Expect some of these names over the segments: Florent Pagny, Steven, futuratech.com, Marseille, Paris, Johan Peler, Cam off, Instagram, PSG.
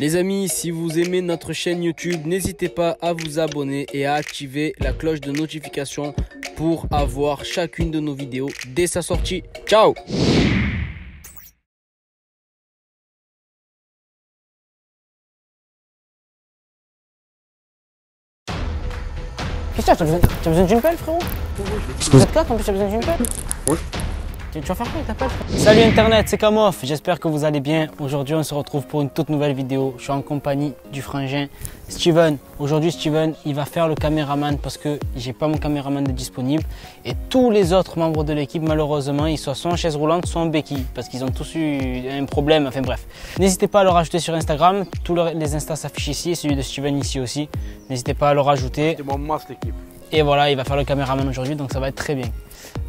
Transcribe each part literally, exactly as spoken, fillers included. Les amis, si vous aimez notre chaîne YouTube, n'hésitez pas à vous abonner et à activer la cloche de notification pour avoir chacune de nos vidéos dès sa sortie. Ciao! Qu'est-ce que t'as besoin, t'as besoin d'une pelle, frérot? Vous êtes quoi quand t'as besoin d'une pelle? Oui. Tu vas faire quoi ta pelle? Salut Internet, c'est Cam off, j'espère que vous allez bien. Aujourd'hui, on se retrouve pour une toute nouvelle vidéo. Je suis en compagnie du frangin Steven. Aujourd'hui, Steven, il va faire le caméraman parce que j'ai pas mon caméraman de disponible. Et tous les autres membres de l'équipe, malheureusement, ils sont soit en chaise roulante, soit en béquille parce qu'ils ont tous eu un problème. Enfin bref, n'hésitez pas à le rajouter sur Instagram. Tous les Instas s'affichent ici et celui de Steven ici aussi. N'hésitez pas à le rajouter. C'est mon masque, l'équipe. Et voilà, il va faire le caméraman aujourd'hui, donc ça va être très bien.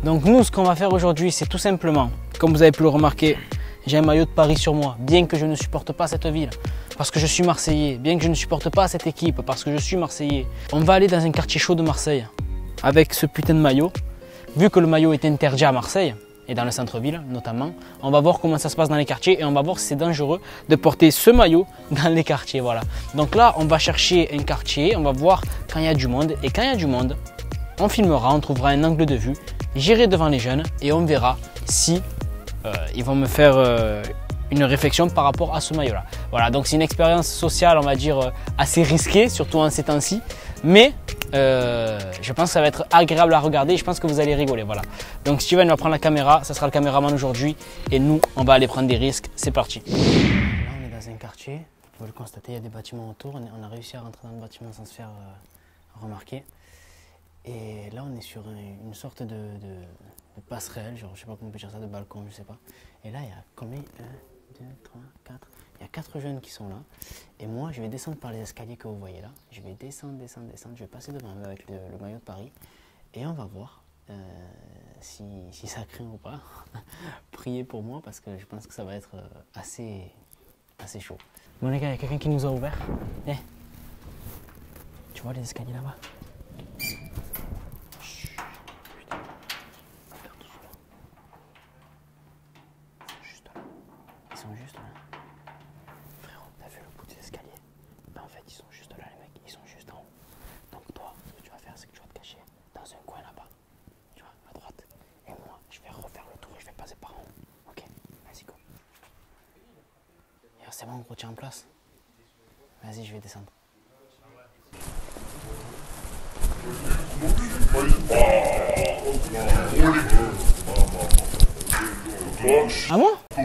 Donc nous, ce qu'on va faire aujourd'hui, c'est tout simplement, comme vous avez pu le remarquer, j'ai un maillot de Paris sur moi, bien que je ne supporte pas cette ville, parce que je suis Marseillais, bien que je ne supporte pas cette équipe, parce que je suis Marseillais. On va aller dans un quartier chaud de Marseille, avec ce putain de maillot. Vu que le maillot est interdit à Marseille, et dans le centre-ville notamment, on va voir comment ça se passe dans les quartiers et on va voir si c'est dangereux de porter ce maillot dans les quartiers, voilà. Donc là, on va chercher un quartier, on va voir quand il y a du monde, et quand il y a du monde, on filmera, on trouvera un angle de vue, j'irai devant les jeunes et on verra si euh, ils vont me faire euh, une réflexion par rapport à ce maillot-là. Voilà, donc c'est une expérience sociale, on va dire, assez risquée, surtout en ces temps-ci, mais euh, je pense que ça va être agréable à regarder et je pense que vous allez rigoler, voilà. Donc Steven va prendre la caméra, ça sera le caméraman aujourd'hui et nous, on va aller prendre des risques, c'est parti. Là, on est dans un quartier, vous le constatez, il y a des bâtiments autour, on a réussi à rentrer dans le bâtiment sans se faire euh, remarquer. Et là, on est sur une sorte de, de, de passerelle, genre, je sais pas comment on peut dire ça, de balcon, je sais pas. Et là, il y a combien? un, deux, trois, quatre. Il y a quatre jeunes qui sont là. Et moi, je vais descendre par les escaliers que vous voyez là. Je vais descendre, descendre, descendre. Je vais passer devant eux avec le, le maillot de Paris. Et on va voir euh, si, si ça craint ou pas. Priez pour moi parce que je pense que ça va être assez, assez chaud. Bon, les gars, il y a quelqu'un qui nous a ouvert. Eh. Tu vois les escaliers là-bas? C'est bon, on retient en place. Vas-y, je vais descendre. Ah bon?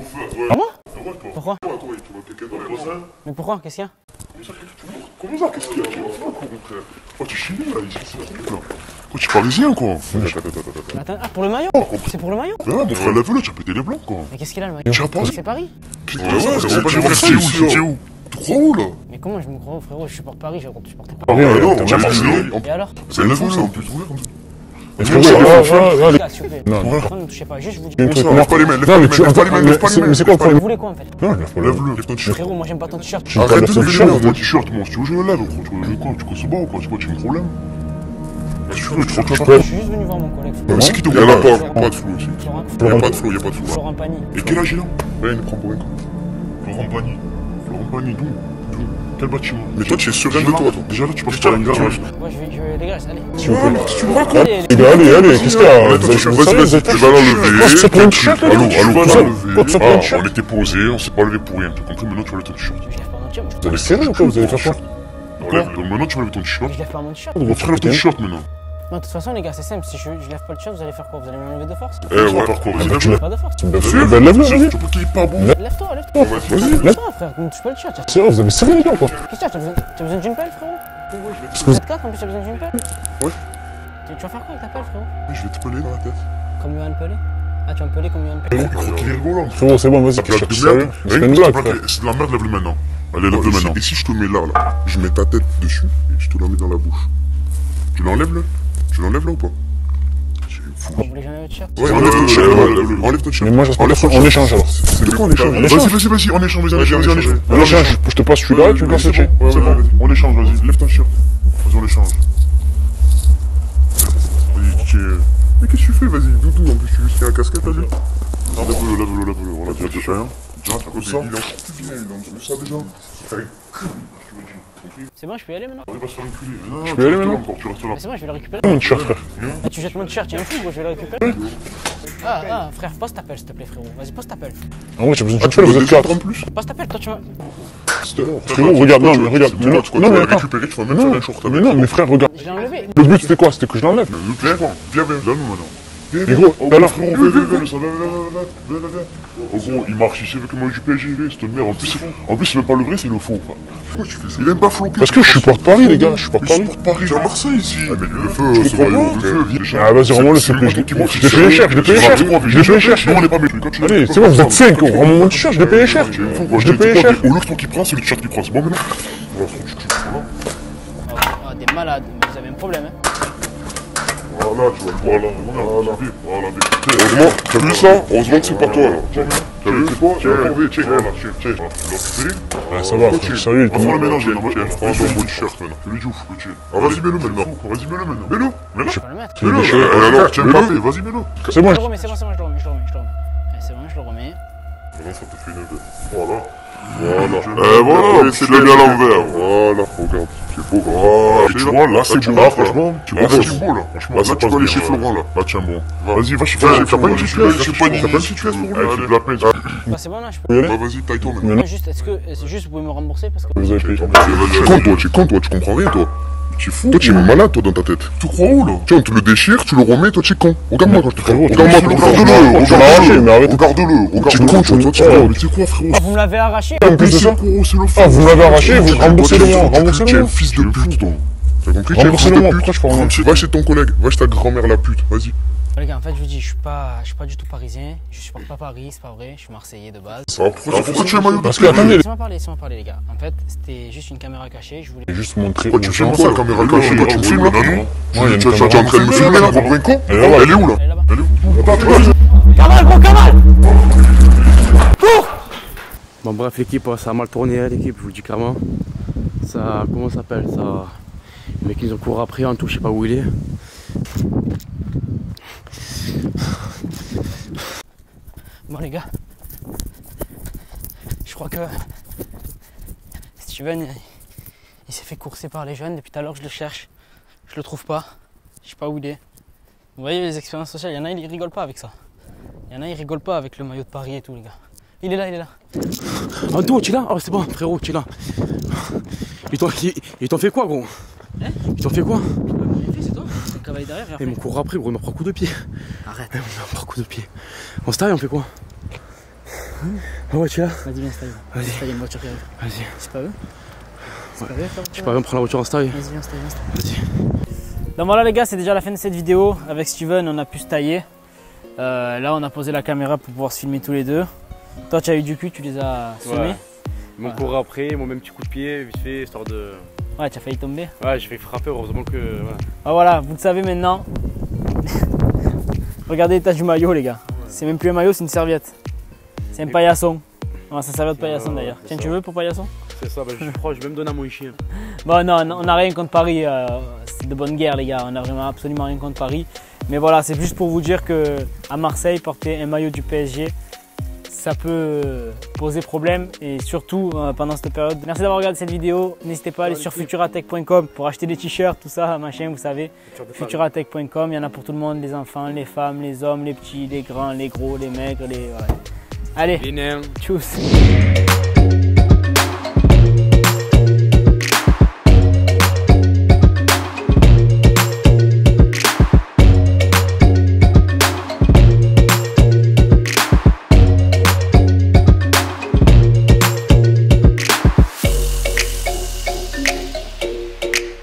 Ah bon? Pourquoi? Mais pourquoi? Qu'est-ce qu'il y a? Comment ça? Qu'est-ce qu'il y a? Oh, t'es chinois là, ici. Oh, tu es parisien ou quoi? Attends, ah, pour le maillot? C'est pour le maillot? Non, mon frère, lève-le, tu as pété les blancs quoi. Mais qu'est-ce qu'il a le maillot? C'est Paris? Ouais, ouais, ouais, c'est où, c'est où? Tu crois où là? Mais comment je me crois où, frérot? Je supporte Paris, je supporte Paris. Ah ouais, non, j'ai marché. Et alors? C'est un info, c'est un peu trouvé comme ça. Mais frérot, c'est pas fait. Non, ne touchez pas, juste je vous dis. Lève pas les mains, lève pas les mains, lève pas les mains, lève pas les mains. Mais c'est quoi? Vous voulez quoi en fait? Non, lève-le, lève ton t-shirt. Frérot, moi j'aime pas ton t-shirt. Arrête de lève ton t-shirt, moi. Si tu veux, je le lève. Tu veux quoi? Tu causes bas ou quoi? Tu vois, tu as un problème? Je suis juste venu voir mon collègue. Mais c'est qui ton collègue? Y'a pas de flou aussi. Y'a pas de flou, y'a pas de flou. Florent Pagny. Et quel âge il a? Ouais, il me prend pour un con. Florent Pagny. Florent Pagny, d'où? Quel bâtiment? Mais toi, tu es serein de toi, toi. Déjà là, tu passes pas la garage. Moi, je vais dégraisser, allez. Si vous voulez. Tu me racontes? Allez, allez, qu'est-ce qu'il y a? Vas-y, vas-y, tu vas l'enlever. Allô, allô, tu vas. On était posé, on s'est pas levé pour rien. T'as compris? Maintenant, tu vas le temps de short. Vous avez serré ou quoi? Vous avez fait quoi? Maintenant, tu vas lever ton t-shirt. Je lève pas mon t-shirt. On va faire ton t-shirt maintenant. Non, de toute façon, les gars, c'est simple. Si je, je lève pas le t-shirt, vous allez faire quoi? Vous allez m'enlever de force? Eh, on va faire quoi? Vas-y, lève-le. Pas de force. Lève-le, lève-le. Tu peux qu'il est pas bon. Lève-toi, lève-toi. Vas-y, lève-toi, frère. Ne touche pas le t-shirt. C'est vrai, vous avez serré les gars, quoi. Qu'est-ce que t'as besoin? T'as besoin d'une pelle, frérot? Vous êtes quatre en plus, t'as besoin d'une pelle? Ouais. Tu vas faire quoi avec ta pelle, frérot? Je vais te peler dans la tête. Comme Johan Peler? Ah, tu vas me peler comme Johan Peler? Frérot, c'est bon, vas-y. C'est une blague. C'est de la merde, lève-le maintenant. Allez, lève-le maintenant. Et si je te mets là, là, je mets ta tête dessus et je te la mets dans la bouche. Tu l'enlèves là? Tu l'enlèves là ou pas? C'est fou. Vous voulez jamais votre t-shirt? Ouais, enlève ton t-shirt. Enlève ton t-shirt. Mais moi, j'espère qu'on échange alors. C'est quoi on échange? Vas-y, vas-y, vas-y, on échange, vas-y, vas-y, on échange. On échange, je te passe celui-là et tu me casses le t-shirt. Ouais, ouais, on échange, vas-y, lève ton t-shirt. Vas-y, on échange. Mais qu'est-ce que tu fais? Vas-y, doudou, en plus, tu lui fais un casquette, vas-y. Lève-le, lève-le, lève-le, on a déjà fait rien. trente pour cent. Il est encore plus bien, il est en dessous de ça déjà. C'est un... C'est bon, je peux y aller maintenant. On va se faire enculer. Non, je peux y aller maintenant. C'est bon, je vais le récupérer. Mon t-shirt, frère. Ah, tu jettes mon t-shirt, il est fou, moi je vais le récupérer. Ah, ah, frère, passe ta pelle, s'il te plaît, frérot. Vas-y, passe ta pelle. Ah, moi j'ai besoin de pelle, vous êtes quatre en plus. Passe ta pelle, toi tu vas. Frérot, regarde, non, mais regarde. Non, non, mais récupérer, tu vas mettre un short. Mais non, mais frère, regarde. Je l'ai enlevé. Le but c'était quoi? C'était que je l'enlève. Viens, viens, viens, donne-moi maintenant. Mais gros, oh, alors, frérot, viens, viens, viens, viens, viens, viens, viens. Gros, il marche ici avec moi du P S G, c'est une merde. En plus, en plus, c'est même pas le vrai, c'est le faux. Pourquoi tu fais ça? Il aime pas floquer. Parce que je supporte Paris, les gars, je supporte Paris. C'est à Marseille ici. Ah, mais le feu, c'est vrai, le feu. Ah, vas-y, rends-moi le feu. Je l'ai payé cher, je l'ai payé cher. Je l'ai payé cher. Non, on n'est pas méchant. Allez, c'est bon, vous êtes cinq, rends-moi mon t-shirt, je l'ai payé cher. Je l'ai payé cher. Au lieu que ton qui prend, c'est le t-shirt qui prend. C'est bon, maintenant. Ah, des malades, vous avez un problème, hein. Voilà, tu vois, voilà, voilà, voilà, heureusement, t'as vu ça? Heureusement que c'est pas toi, là. T'as vu, c'est toi? Tiens, tiens, tiens, tiens. Ça va, tu es sérieux. On va le mélanger, on va le mélanger. Prends mon t-shirt maintenant. C'est lui du ouf, petit. Ah, vas-y, mets-le maintenant. Vas-y, mets-le maintenant. Mets-le, mets-le. Mets-le, alors, tiens, pas fait, vas-y, mets-le. C'est bon, je le remets, c'est bon, je le remets, je le remets. C'est bon, je le remets. Maintenant, ça te fait une voilà. Voilà. Eh voilà, c'est le gars à l'envers. Voilà, regarde. C'est beau, gros. Tu vois, là, c'est beau, là, franchement. Là, c'est beau, là. Franchement, là, tu peux aller chez Florent, là. Là, tiens, bon. Vas-y, va chez Florent. T'as pas une situation, t'as pas une situation. Allez, de la peine. Bah, c'est bon, là, je peux. Bah, vas-y, taille-toi, maintenant. Juste, est-ce que, c'est juste, vous pouvez me rembourser parce que. Vous avez payé. Tu es con, toi, tu es con, toi, tu comprends rien, toi. Tu es fou. Toi, tu es malade, toi, dans ta tête. Tu crois où, là? Tiens, on te le déchire, tu le remets, toi, tu es con. Regarde-moi quand je te fais. Regarde-moi, regarde-le, regarde-le, regarde-le, regarde-le. Tu es con, toi, tu es quoi, frérot? Ah, vous me l'avez arraché. Ah, vous m'avez arraché, vous remboursez-le-moi, remboursez-le-moi. Tu es un fils de pute, toi. T'as compris? Tu es un fils de pute. Va chez ton collègue, va chez ta grand-mère la pute, vas-y. Les gars, en fait, je vous dis, je suis pas, je suis pas du tout parisien. Je supporte pas Paris, c'est pas vrai. Je suis marseillais de base. Ça, pourquoi, pourquoi tu es maillot? Parce que attendez. Laissez-moi parler, laissez-moi parler, les gars. En fait, c'était juste une caméra cachée. Je voulais juste montrer. Pourquoi tu filmes ça, la caméra cachée? Pourquoi tu me filmes là? Tu es en train de me filmer là, pour un con? Elle est où là? Elle est là-bas. Elle est où? Camal, gros, Camal. Cours. Bon, bref, l'équipe, ça a mal tourné, l'équipe. Je vous le dis clairement. Ça, comment ça s'appelle ça? Les mecs, ils ont couru après en tout, je sais pas où il est. Bon les gars, je crois que Steven il, il s'est fait courser par les jeunes. Depuis tout à l'heure je le cherche, je le trouve pas, je sais pas où il est. Vous voyez les expériences sociales, il y en a ils rigolent pas avec ça. Il y en a ils rigolent pas avec le maillot de Paris et tout les gars. Il est là, il est là. Ah toi tu es là? Oh c'est bon frérot tu es là. Ils t'ont fait quoi gros? Hein? Ils t'ont fait quoi? Derrière, et mon cours après, gros, il m'a pris un coup de pied. Arrête, il m'a pris un coup de pied. On se taille, on fait quoi? Ah hein? Ouais, tu es là? Vas-y, viens, style. Vas-y, style, une voiture qui arrive. Vas-y. C'est pas eux? C'est pas eux? Je peux pas, on prend la voiture en style. Vas-y, viens, style. Vas-y. Donc voilà, les gars, c'est déjà la fin de cette vidéo. Avec Steven, on a pu se tailler. Euh, là, on a posé la caméra pour pouvoir se filmer tous les deux. Toi, tu as eu du cul, tu les as filmés. Ouais. Mon voilà. Cours après, mon même petit coup de pied, vite fait, histoire de. Ouais, tu as failli tomber. Ouais, j'ai failli frapper, heureusement que... Voilà, ah, voilà vous le savez maintenant. Regardez l'état du maillot, les gars. Ouais. C'est même plus un maillot, c'est une serviette. C'est un paillasson. Ouais, c'est une serviette paillasson, d'ailleurs. Tiens, ça. Tu veux pour paillasson? C'est ça, bah, je crois, je vais me donner à mon ichi. Bon, non, on n'a rien contre Paris. Euh, c'est de bonne guerre, les gars. On n'a vraiment absolument rien contre Paris. Mais voilà, c'est juste pour vous dire que à Marseille, porter un maillot du P S G, ça peut poser problème et surtout euh, pendant cette période. Merci d'avoir regardé cette vidéo. N'hésitez pas à aller sur futuratech point com pour acheter des t-shirts, tout ça, machin, vous savez. futuratech point com, il y en a pour tout le monde, les enfants, les femmes, les hommes, les petits, les grands, les gros, les maigres, les... Ouais. Allez, tchuss.